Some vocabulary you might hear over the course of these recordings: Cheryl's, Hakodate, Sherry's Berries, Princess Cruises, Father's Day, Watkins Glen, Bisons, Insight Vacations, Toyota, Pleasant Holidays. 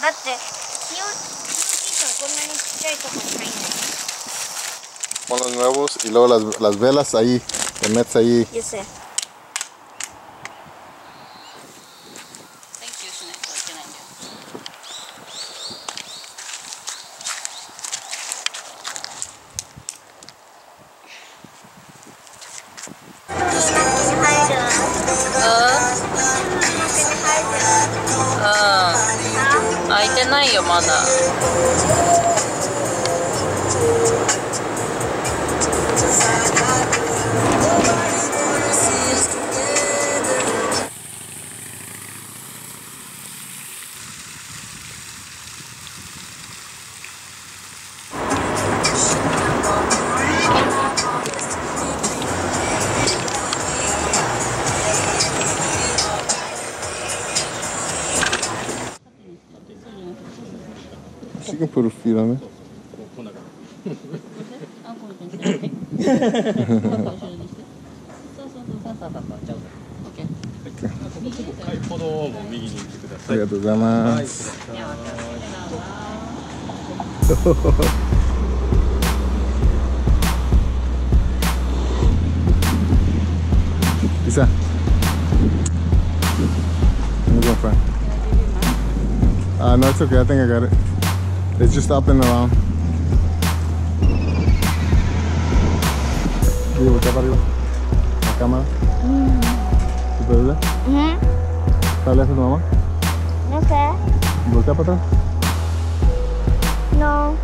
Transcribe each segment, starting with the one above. だって気をつけたらこんなにちっちゃいとこに入んない。 Pon los nuevos y luego las velas ahí, te metes ahí. Yo sé. You can put a feet on it. Okay. Isa. No, it's okay. I think I got it. It's just up and around. ¿Y voltea para arriba? ¿La cámara? ¿Te puedes ver? ¿Está lejos tu mamá? No sé. ¿Voltea para atrás? No.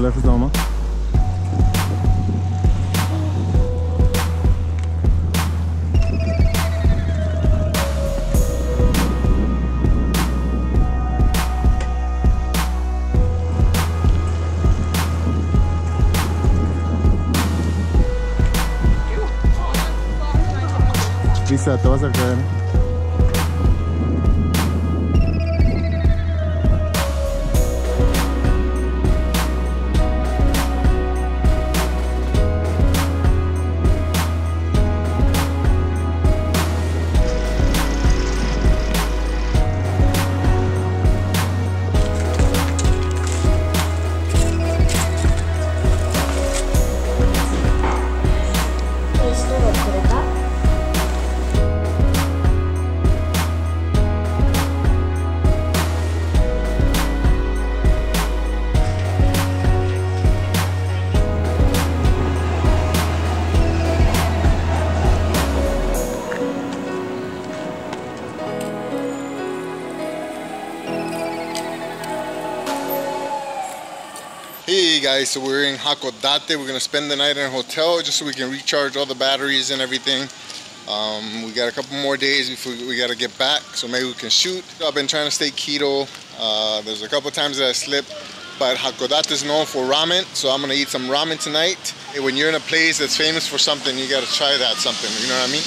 Left is normal. Lisa, te vas a caer. Hey guys, so we're in Hakodate. We're going to spend the night in a hotel just so we can recharge all the batteries and everything. We got a couple more days before we got to get back, so maybe we can shoot. I've been trying to stay keto. There's a couple times that I slipped, but Hakodate is known for ramen, so I'm going to eat some ramen tonight. When you're in a place that's famous for something, you got to try that something, you know what I mean?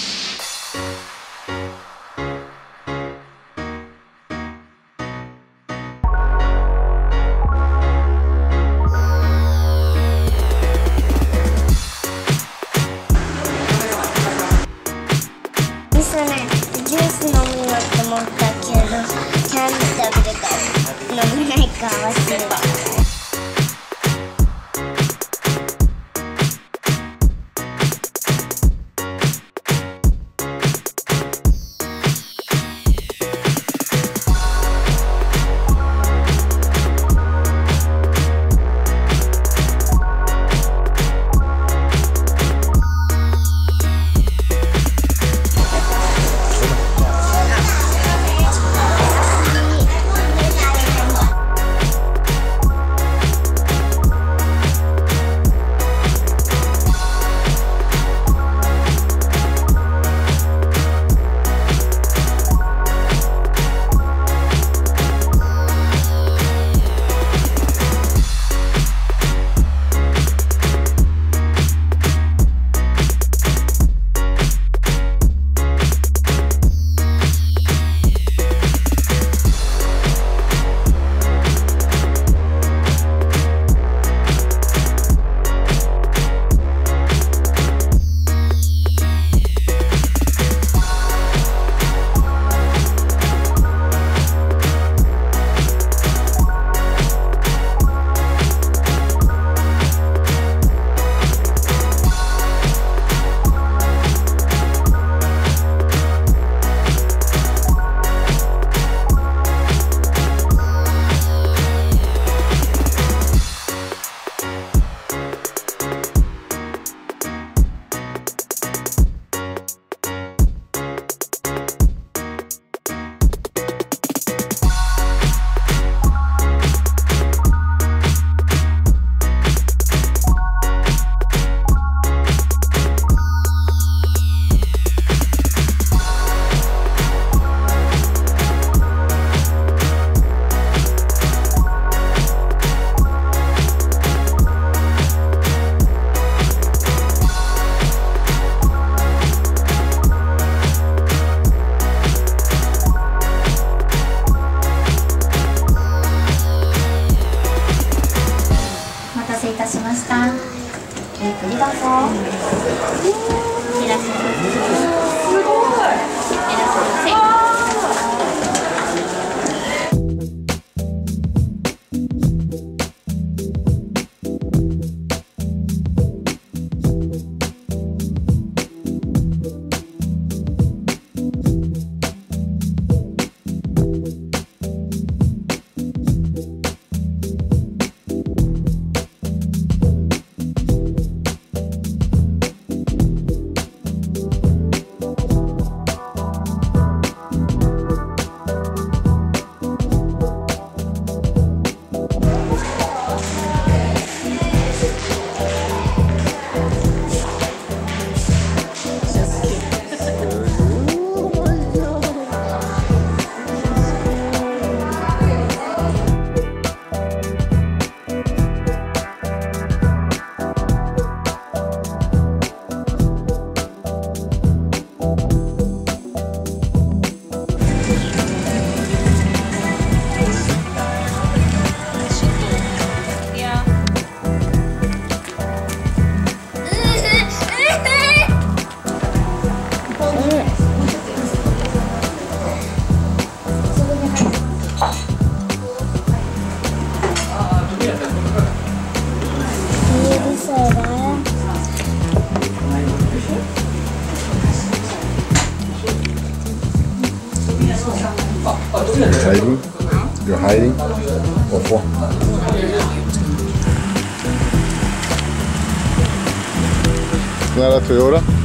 たしました。ゆっくりどうぞ。いらっしゃいませ。すごい。いらっしゃいませ。You're hiding? Or what? Isn't that a Toyota?